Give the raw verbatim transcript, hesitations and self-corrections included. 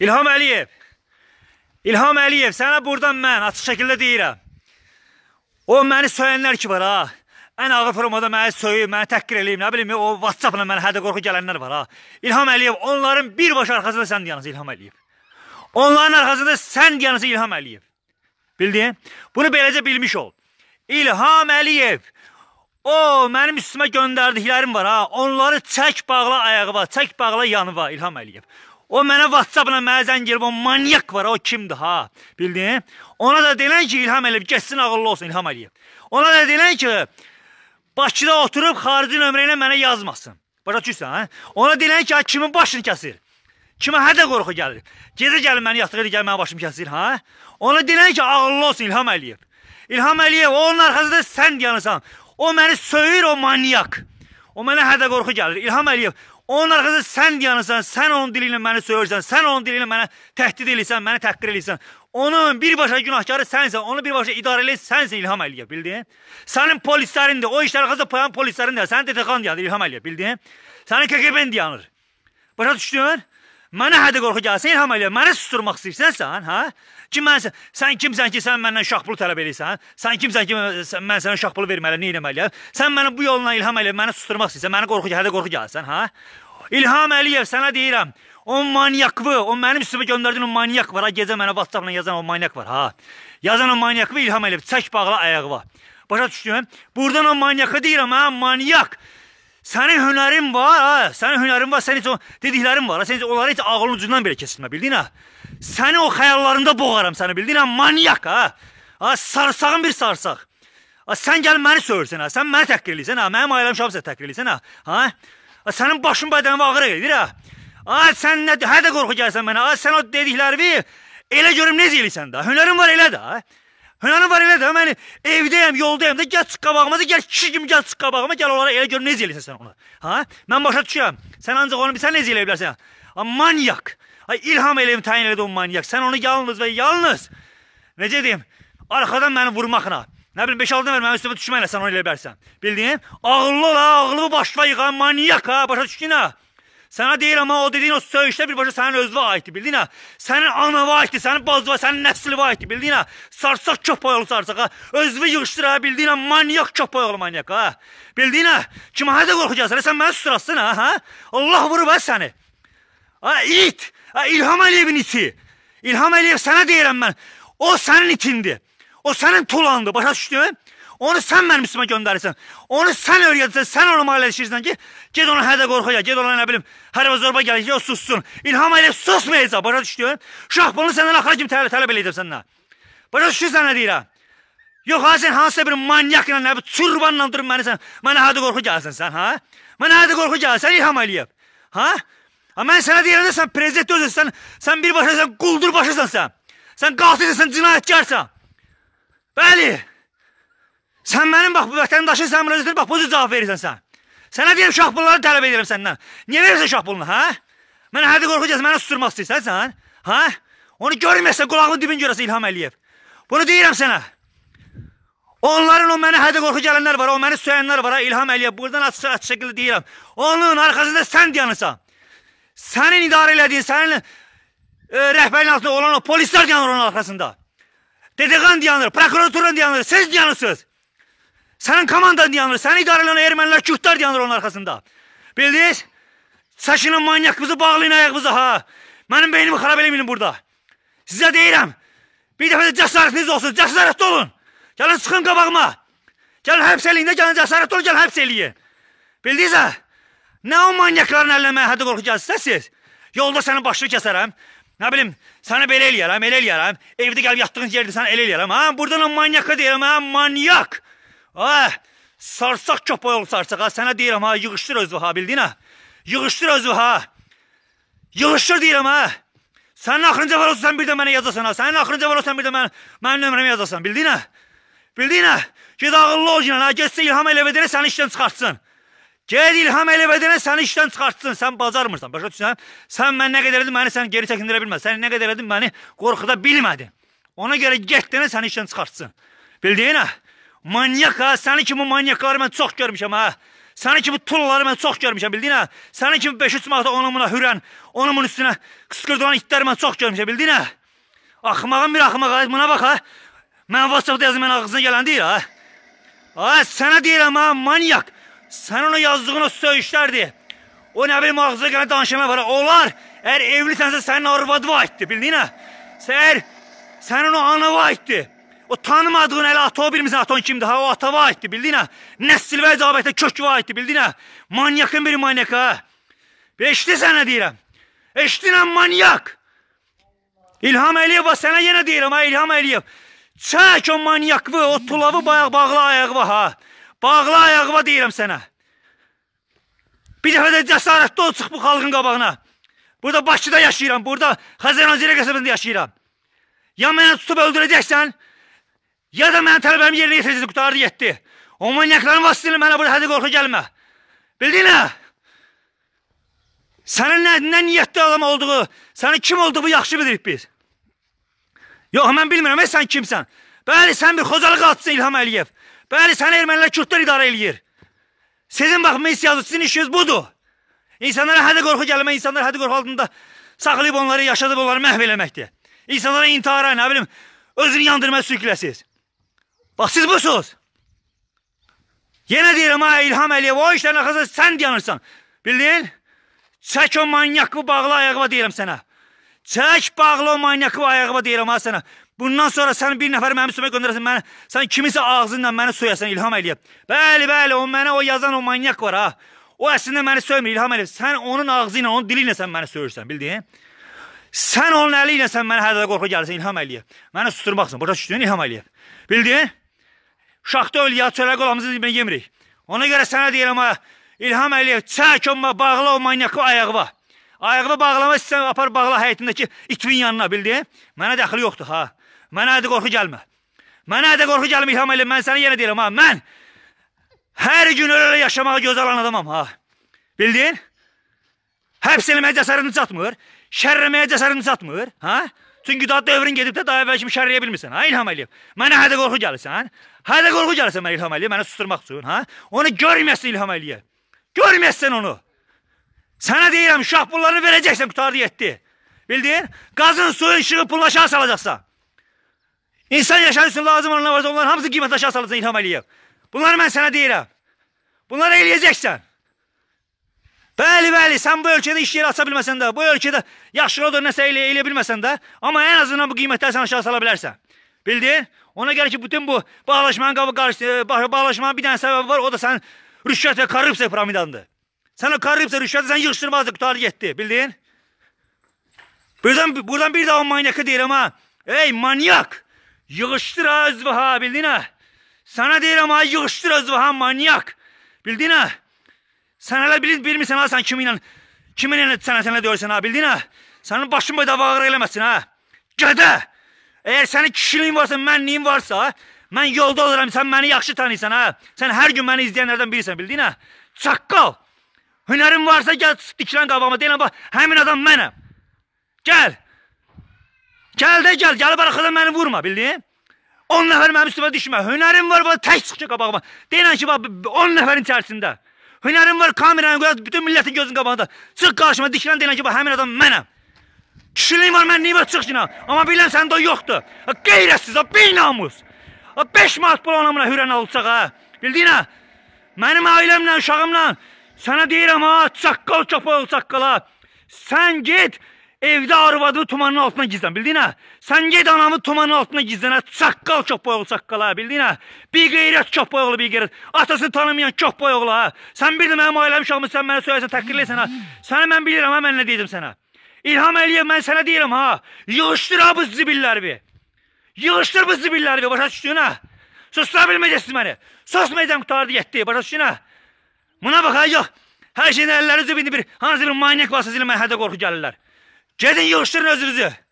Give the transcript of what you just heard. İlham Əliyev. İlham Əliyev, sənə buradan mən açıq şəkildə deyirəm. O məni söyənlər ki var ha. Ən ağır formada məni söyür, məni təhqir eləyib, nə bilim o WhatsApp-la mənə hədə qorxu gələnlər var ha. İlham Əliyev, onların bir baş arxasında sən dayanırsan İlham Əliyev. Onların arxasında sən dayanırsan İlham Əliyev. Bildin? Bunu beləcə bilmiş ol. İlham Əliyev. O mənim üstümə göndərdiklərim var ha. Onları çək bağla ayağı var, çək bağla yanı var İlham Əliyev. O mənə WhatsApp-la mənə zəng gəlib, o manyak var, o kimdir ha, bildin? Ona da deyilən ki, İlham Əliyev, geçsin ağıllı olsun İlham Əliyev. Ona da deyilən ki, Bakıda oturub xarici nömrə ilə mənə yazmasın. Başa düşürsən, ha? Ona deyilən ki, kimin başını kəsir? Kimə hədə qorxu gəlir? Gecə gəlir məni yatıq edir, gəlir mənə başımı kəsir, ha? Ona deyilən ki, ağıllı olsun İlham Əliyev. İlham Əliyev, onun arxasında sən dayanırsan. O məni söyür, o manyak. O mənə hədə qorxu gəlir. İlham Əliyev, onun arxasında sən dayanırsan, sən onun dili ilə məni söyürsən, sən onun dili ilə mənə təhdid edirsən, məni təhqir edirsən. Onun birbaşa günahkarı sənsən, onu birbaşa idarə edən sənsən İlham Əliyev, bildin? Sənin polislərindir, o işlər arxasında payan polislərindir, sənin D T K'ın dayanır İlham Əliyev, bildin? Sənin K G B'nin dayanır. Başa düşdün? Mənə hədə qorxu gəlsin İlham Əliyev, mənə susturmaq istəyirsən sən, ha? Kim mənsən? Sən kimsən ki, sən məndən şah pulu tələb edirsən? Sən kimsən ki, mən sənə şah pulu verməliyəm, nə etməliyəm? Sən məni bu yolla İlham Əliyev, məni susturmaq istəyirsən, mənə qorxu, hədə qorxu gəlsin, ha? İlham Əliyev, sənə deyirəm, o manyakvı, o mənim üstümə göndərdiyin o manyak var, ha? Gecə mənə WhatsApp-la yazan o manyak var, ha? Yazan o manyakvı İlham Əliyev, çək bağla ayağı var. Başa düşdün? Buradan o manyakı deyirəm, ha? Manyak. Sənin hünərin var, ha? Sənin hünərin var, sən heç o dediklərin var, ha? Sən heç onları heç ağlın ucundan belə keçirmə, bildin, ha? Səni o xəyallarında boğaram səni, bildin, ha? Manyak, ha? Ha, sarsağın bir sarsaq. Ha, sən gəlin məni söyürsən, ha? Sən məni təhqir eləyirsən, ha? Mənim ailəm şahımsa təhqir eləyirsən, ha? Ha? Ha, sənin başın bədəni ağrı gedir, ha? Ha, sən nə, hədə qorxu gəlsən mənə, ha? Sən o dediklərimi elə görüm necə eləyirsən, da? Hünərin var elə də, ha? Hünərin var elə də, mən evdəyəm, yoldayım da, gəl çıqqa bağıma da, gəl kişi kimi gəl çıqqa bağıma, gəl onlara elə görüm necə eləyirsən sən ona. Ha? Mən başa düşürəm, sən ancaq onu bilsən necə eləyə bilərsən, ha? Manyak. Ay, İlham Əliyev'i təyin elədi o manyak. Sən onu yalnız və yalnız, necə deyim, arxadan məni vurmaqla, nə bilim, beş altı vermə, üstümə düşməklə sən onu elə bərsən. Bildiyin? Ağıllı ol, ağıllı başla yıqa, manyak, ha, başa düşdün, ha. Sənə deyirəm, o dediyin o söyüşlər birbaşa sənin özünə aiddir, bildin, ha. Sənin anava aiddir, sənin bazıva, sənin nəsliva aiddir, bildin, ha. Sarsaq köpək oğlu sarsaq, ha. Özünü yığışdır, ha, bildin, ha. Manyak köpək oğlu manyak, ha. Bildin, ha. Kimə hədə qorxacaqsan, sən məni susturasın, ha, ha. Allah vurub, ha, səni. Ha, it. Ha, İlham Əliyev'in iti. İlham Əliyev, sənə deyirəm mən, o sənin itindir. O sənin tulandır, başa düşdün? Onu sən mənim üstümə göndərirsən. Onu sən öyrədirsən, sən onu maliyyələşirsən ki, ged ona hədə qorxuya, ged ona nə bilim, hərba zorba gəlir ki, o sussun. İlham Əliyev susmayacaq, başa düşdün? Şah bunu səndən axıra kimi tələb, tələb eləyəcəm səndən. Başa düşdürsən nə deyirəm? Yox, ha, sən hansısa bir manyakla, nə bir çurbanla durun məni sən, mənə hədə qorxu gəlsin sən, ha? Mənə hədə qorxu gəlsin İlham Əliyev, ha? Ha, mən sənə deyirəm də, sən prezident özün, sən, sən birbaşa, sən quldur başasan sən. Sən qatilsən, sən cinayətkarsan. Bəli. Sən mənim, bax, bu vətəndaşın, sən bunu özün, bax, bu cür cavab verirsən sən. Sənə deyirəm, şah pulları tələb edirəm səndən. Niyə verirsən şah pulunu, hə? Mənə hədə qorxacaqsın, mənə susturmaq istəyirsən sən, hə? Onu görməyəsən, qulağını dibin görəsən İlham Əliyev. Bunu deyirəm sənə. Onların o mənə hədə qorxu gələnlər var, o məni söyənlər var, ha, İlham Əliyev. Buradan açıq-açıq şəkildə deyirəm. Onun arxasında sən dayanırsan. Sənin idarə elədiyin, sənin e, rəhbərin altında olan o polislər dayanır onun arxasında. D T K'ın dayanır, prokuraturun dayanır, siz dayanırsınız. Sənin komandan dayanır, sənin idarə eləyən ermənilər, kürdlər dayanır onun arxasında. Bildiniz? Saçının manyakımızı bağlayın ayağımızı, ha. Mənim beynimi xarab eləməyin burada. Sizə deyirəm, bir dəfə də cəsarətiniz olsun, cəsarətli olun. Gəlin, çıxın qabağıma. Gəlin, həbs eləyin də, gəlin, cəsarətli olun, gəlin, həbs eləyin. Bildiniz, ha? Nə o manyakların əlinə mənə hədə qorxu gəlsinsə siz? Yolda sənin başını kəsərəm, nə bilim, sənə belə eləyərəm, elə eləyərəm, evdə gəlib yatdığın yerdir, sənə elə eləyərəm, ha, buradan o manyaka deyirəm, ha, manyak, ha, sarsaq köpək oğlu sarsaq, ha, sənə deyirəm, ha, yığışdır özü, ha, bildin, ha, yığışdır özü, ha, yığışdır deyirəm, ha, sənin axırınca var olsun, sən bir də mənə yazasan, ha, sənin axırınca var olsun, sən bir də mənim nömrəmi yazasan, bildin, ha, bildin, ha, ged ağıllı ol yine, ha, geçsin İlham Əliyev edərək səni işdən çıxartsın. Ged İlham Əliyev edənə səni işdən çıxartsın, sən bacarmırsan, başa düşsən, sən mən nə qədər edin, məni sən geri çəkindirə bilməz, sən nə qədər edin, məni qorxuda bilmədi. Ona görə get dənə səni işdən çıxartsın. Bildiyin, ha? Manyak, ha, səni kimi manyakları mən çox görmüşəm, ha? Sənin kimi tullaları mən çox görmüşəm, bildiyinə. Sənin kimi beş üç mağda onun buna hürən, onun bunun üstünə qışqırdılan itləri mən çox görmüşəm, bildiyinə. Axmağın bir axmağa, buna bax ha. Mən WhatsApp-da yazdım, mən ağzına gələn deyil ha. Ha, sənə deyirəm ha, manyak. Sən ona yazdığın o söyüşlərdir. O nə bilim ağzına gələn danışma var. Onlar, əgər evlisənsə sənin arvadıva aiddir, bildiyinə. Sər, sənin o anava aiddir. O tanımadığın elə ata o birimizin atan kimdir? Ha, o atava aiddir, bildiyinə. Nəsil və icabətə kökü aiddir, bildiyinə. Manyakın biri manyak ha. Eşdi sənə deyirəm. Eşdinə manyak. İlham Əliyev, sənə yenə deyirəm ha, İlham Əliyev. Çək o manyakvı, o tulavı bayaq bağla ayaqva ha. Bağla ayaqva deyirəm sənə. Bir dəfə də cəsarətli ol, çıx bu xalqın qabağına. Burada Bakıda yaşayıram, burada Xəzərəncirə qəsəbində yaşayıram. Ya mənə tutub öldürəcəksən, ya da mənə tələbəm yerinə yetirəcək, qutardı yetdi. O manyakların vasitini mənə burada hədə qorxu gəlmə. Bildiyinə? Sənin nə, nə niyyətli adam olduğu, sənin kim olduğu yaxşı bilirik biz. Yox, mən bilmirəm, sən kimsən? Bəli, sən bir xocalı qatçısın İlham Əliyev. Bəli, sən ermənilər kürdlər idarə eləyir. Sizin bax, missiyası, sizin işiniz budur. İnsanlara hədə qorxu gəlmə, insanlar hədə qorxu altında saxlayıb onları, yaşadıb onları məhv eləməkdir. İnsanlara intihara, nə bilim, özünü yandırmaya sürükləsiniz. Bax, siz busunuz. Yenə deyirəm, ha, İlham Əliyev, o işlərin arxasında sən yanırsan. Bildin? Çək o manyakı bağlı ayaqıma deyirəm sənə. Çək bağlı o manyakı ayaqıma deyirəm ha sənə. Bundan sonra sən bir nəfər mənim üstümə göndərəsən, məni, sən kiminsə ağzından məni soyasan İlham Əliyev. Bəli, bəli, o mənə o yazan o manyak var ha. O əslində məni söymür İlham Əliyev. Sən onun ağzıyla, onun diliyle sən məni söyürsən, bildin? Sən onun əliyle sən məni hədədə qorxu gəlirsən İlham Əliyev. Məni susturmaqsın, burada düşdüyün İlham Əliyev. Bildin? Uşaqda öl ya, çölə qolamızı dibinə yemirik. Ona görə sənə deyirəm ha, İlham Əliyev, çək onunla bağla o manyakı ayaqıma. Ayaqıma bağlama istəyən apar bağla həyətindəki itvin yanına, bildin? Mənə dəxli yoxdur ha. Mənə hədə qorxu gəlmə. Mənə hədə qorxu gəlmə İlham Əliyev. Mən sənə yenə deyirəm ha. Mən hər gün ölə yaşamağa göz alan adamam ha. Bildin? Həbs eləməyə cəsarətin çatmır. Şərləməyə cəsarətin çatmır. Ha? Çünki daha dövrün gedib də daha əvvəl kimi şərləyə bilmirsən ha İlham Əliyev. Mənə hədə qorxu gəlirsən. Hədə qorxu gəlirsən mənə İlham Əliyev. Mənə susturmaq üçün ha. Onu görməyəsən İlham Əliyev. Görməyəsən onu. Sənə deyirəm uşaq pullarını verəcəksən qutardı yetdi. Bildin? Qazın, suyun, işığı pullaşa salacaqsan. İnsan yaşayırsın, lazım olanlar varsa onların hamısı qiymətli aşağı salacaq İlham Əliyev. Bunları mən sənə deyirəm. Bunları eləyəcəksən. Bəli, bəli, sən bu ölkədə iş yeri aça bilməsən də, bu ölkədə yaxşı odur nəsə elə, eləyə bilməsən də, amma ən azından bu qiymətləri sən aşağı sala bilərsən. Bildin? Ona görə ki, bütün bu bağlaşmanın qabı qarşı, bağlaşmanın bir dənə səbəbi var, o da sənin rüşvət və korrupsiya piramidandır. Sən o korrupsiya, rüşvəti sən yığışdırmazdın, qutarı getdi, bildin? Buradan, buradan bir daha o manyakı deyirəm ha. Ey manyak! Yığışdır ha özvə ha, bildin ha? Sənə deyirəm ha, yığışdır özvə ha, manyak. Bildin ha? Sən hələ bilmirsən ha, sən kiminlə, kiminlə sənə sənə deyirsən ha, bildin ha? Sənin başın boyda bağır eləməsin ha. Gədə! Əgər sənin kişiliyin varsa, mənliyin varsa, mən yolda oluram, sən məni yaxşı tanıysan ha. Sən hər gün məni izləyənlərdən birisən, bildin ha? Çaqqal! Hünərin varsa, gəl dikilən qabağıma, deyilən bax, həmin adam mənəm. Gəl! Gəl də gəl, gəlib arxadan məni vurma, bildin? on nəfər mənim üstümə düşmə, hünərim var, bana tək çıxca qabağıma. Deyilən ki, on nəfərin içərisində. Hünərim var, kameranı qoyaq, bütün milletin gözünün qabağında. Çıx qarşıma, dikilən deyilən ki, həmin adam mənəm. Kişiliyim var, mən neyimə çıx cinə. Amma biləm, səndə o yoxdur. Qeyrətsiz, bir namus. beş manat pul onamına hürən alacaq, ha. Bildin, ha? Mənim ailəmlə, uşağımla, sənə deyirəm, ha, çaqqal çapalı çaqqala. Sən get. Evdə arvadını tumanın altına gizlən, bildin ha? Sən ged anamı tumanın altına gizlən ha? Çaqqal köpboyoğlu çaqqal ha, bildin ha? Bir qeyrət köpboyoğlu, bir qeyrət. Atasını tanımayan köpboyoğlu ha? Sən bir də mənim ailəm uşağımı sən mənə söyləyəsən, təqdirləyəsən ha? Sənə mən bilirəm ha, mən nə deyəcəm sənə? İlham Əliyev, mən sənə deyirəm ha? Yığışdır ha bu zibillərvi. Yığışdır bu zibillərvi, başa düşdün ha? Susla bilməyəcəksiniz məni. Susmayacam qutardı getdi, başa düşdün ha? Buna bax ha, yox. Hər şeyin əlləri zibindir bir, hansı bir manyak vasitəsilə mənə hədə qorxu gəlirlər. Gedin yığışdırın özünüzü.